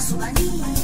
Kasumani.